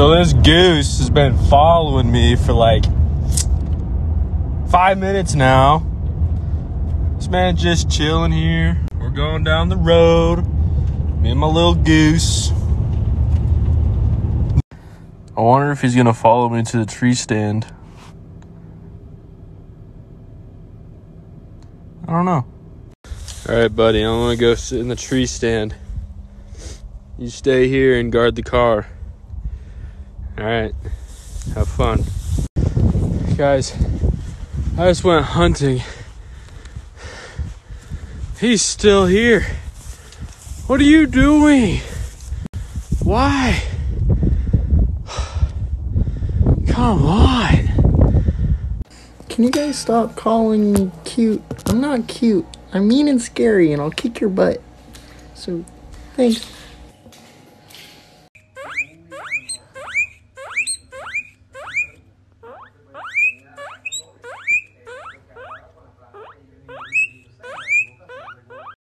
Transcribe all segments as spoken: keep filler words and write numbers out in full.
So this goose has been following me for like five minutes now. This man's just chilling here. We're going down the road. Me and my little goose. I wonder if he's gonna follow me to the tree stand. I don't know. Alright, buddy, I'm gonna go sit in the tree stand. You stay here and guard the car. Alright, have fun. Guys, I just went hunting. He's still here. What are you doing? Why? Come on. Can you guys stop calling me cute? I'm not cute. I'm mean and scary, and I'll kick your butt. So, thanks.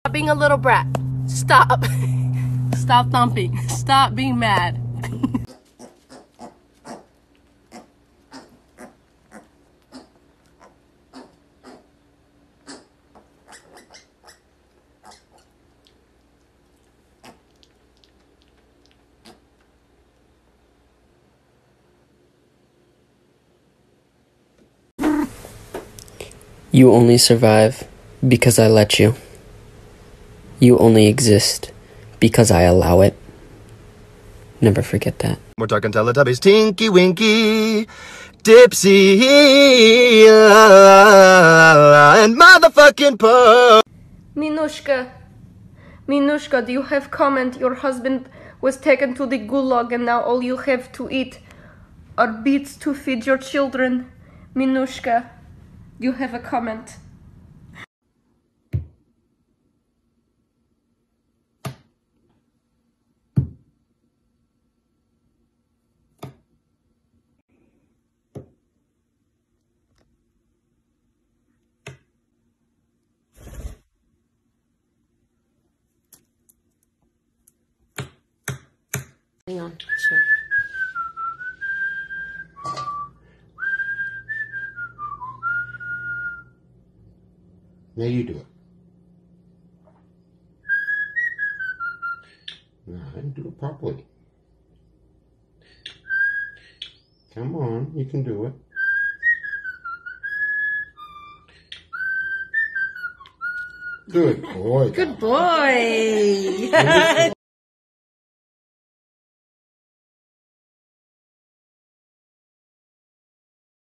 Stop being a little brat. Stop. Stop thumping. Stop being mad. You only survive because I let you. You only exist because I allow it. Never forget that. We're talking Teletubbies. Tinky Winky, Dipsy, uh, and motherfucking Po. Minushka, Minushka, do you have comment? Your husband was taken to the gulag and now all you have to eat are beets to feed your children. Minushka. You have a comment. Hang on, sure. Now you do it. No, I didn't do it properly. Come on, you can do it. Good boy. Good boy.